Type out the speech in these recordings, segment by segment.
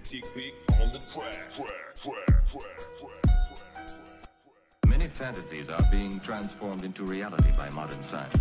Athletic Peak on the track. Many fantasies are being transformed into reality by modern science.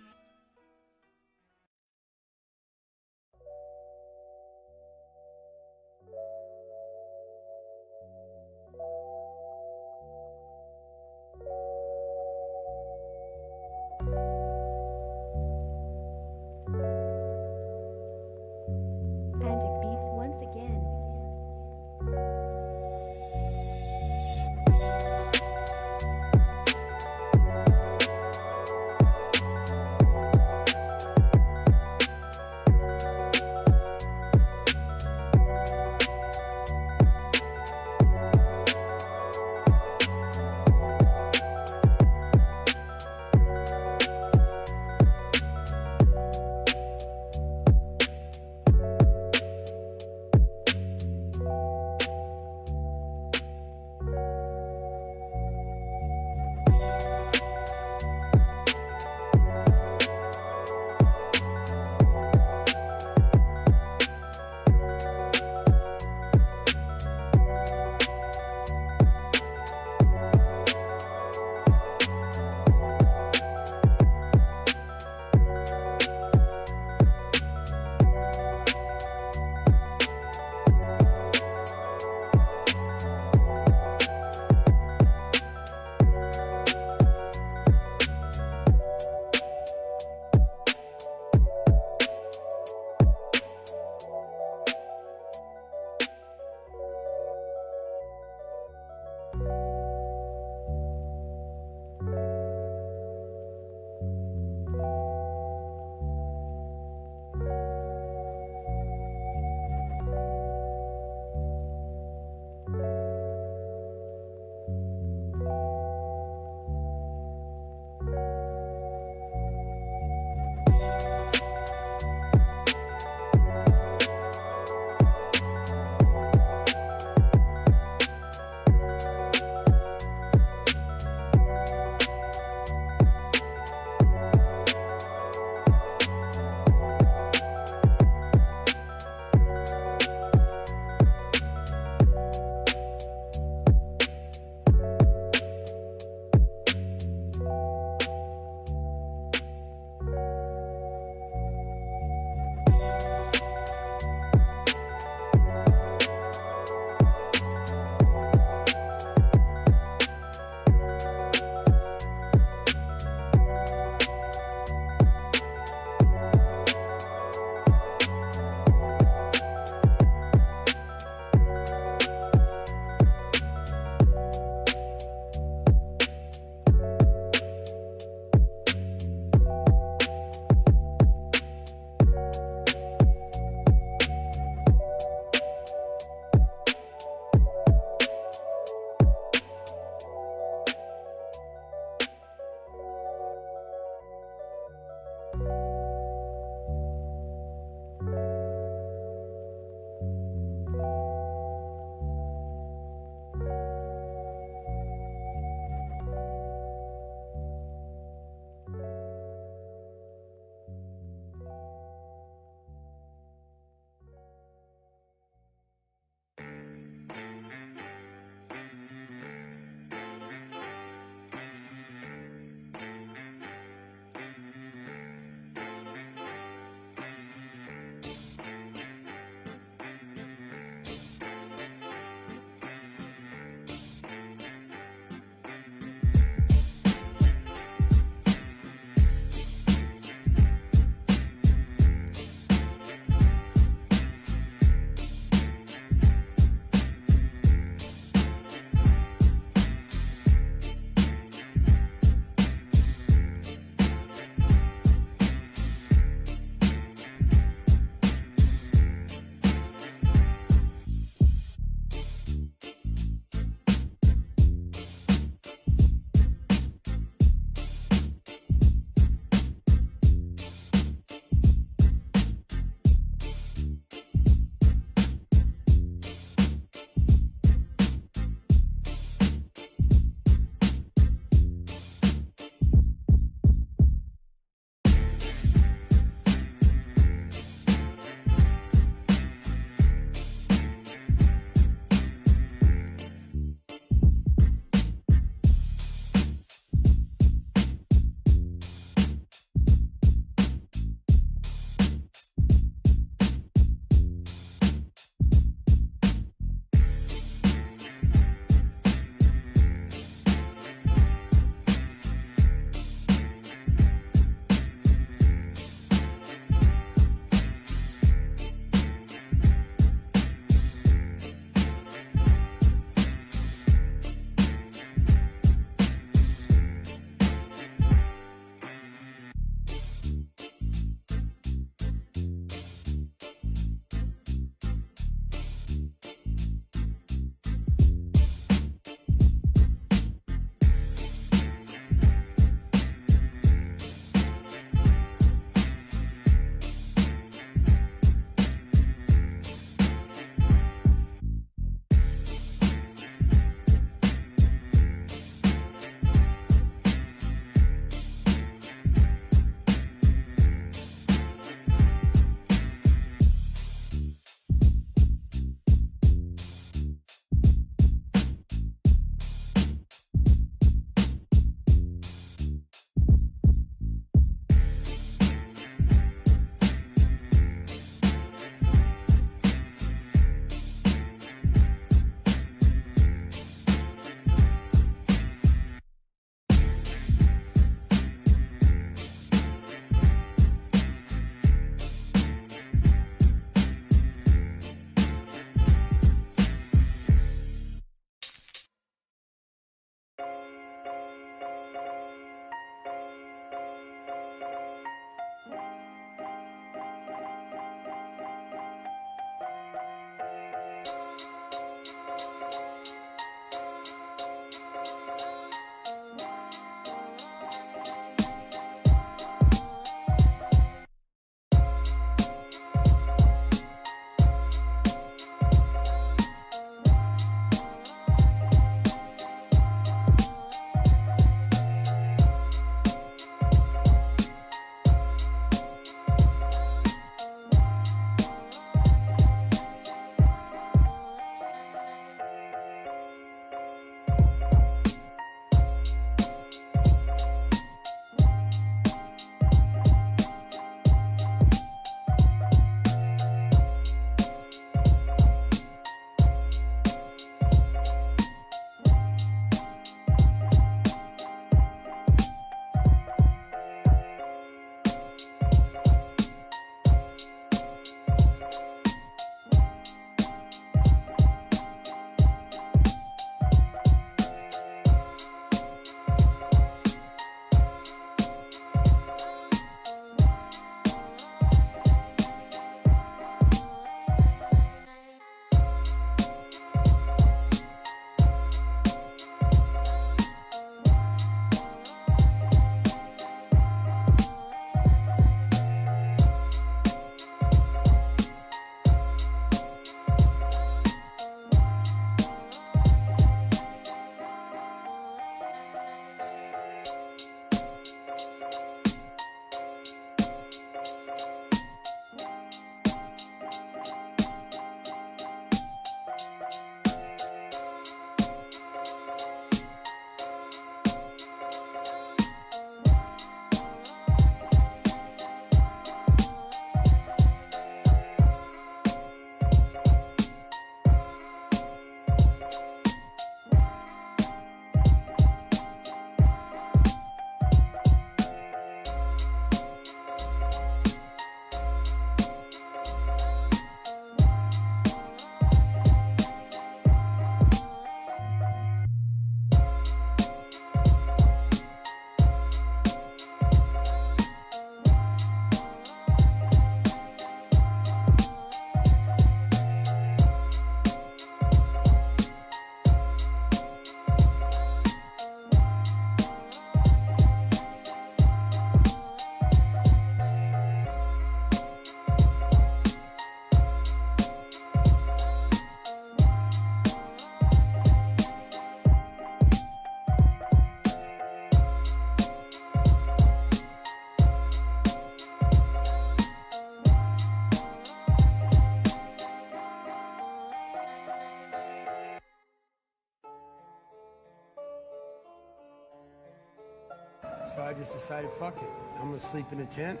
decided, fuck it. I'm going to sleep in a tent.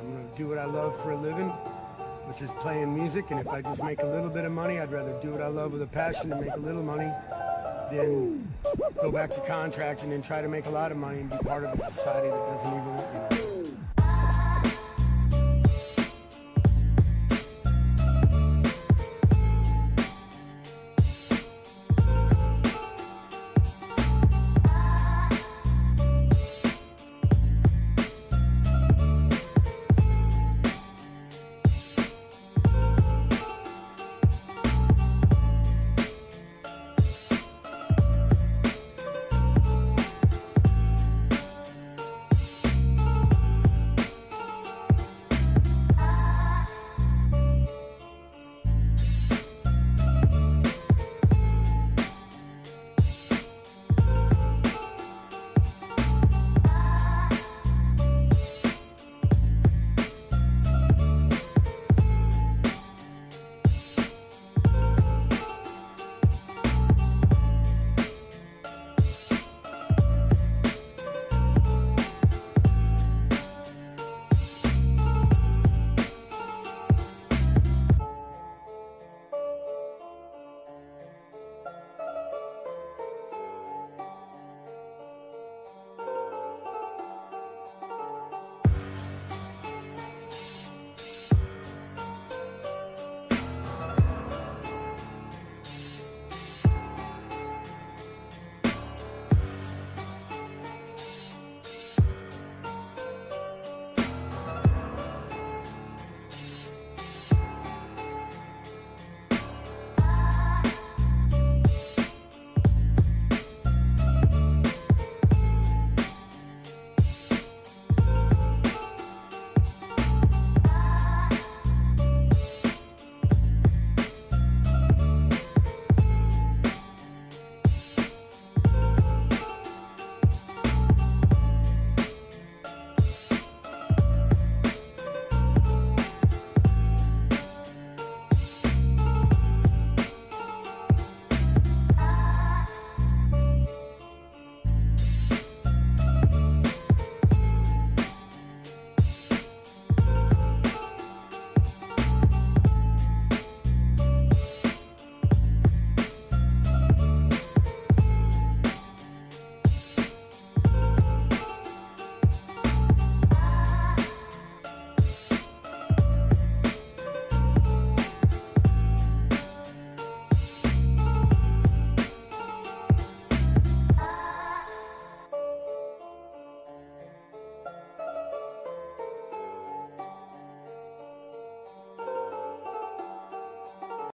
I'm going to do what I love for a living, which is playing music. And if I just make a little bit of money, I'd rather do what I love with a passion and make a little money than go back to contract and then try to make a lot of money and be part of a society that doesn't even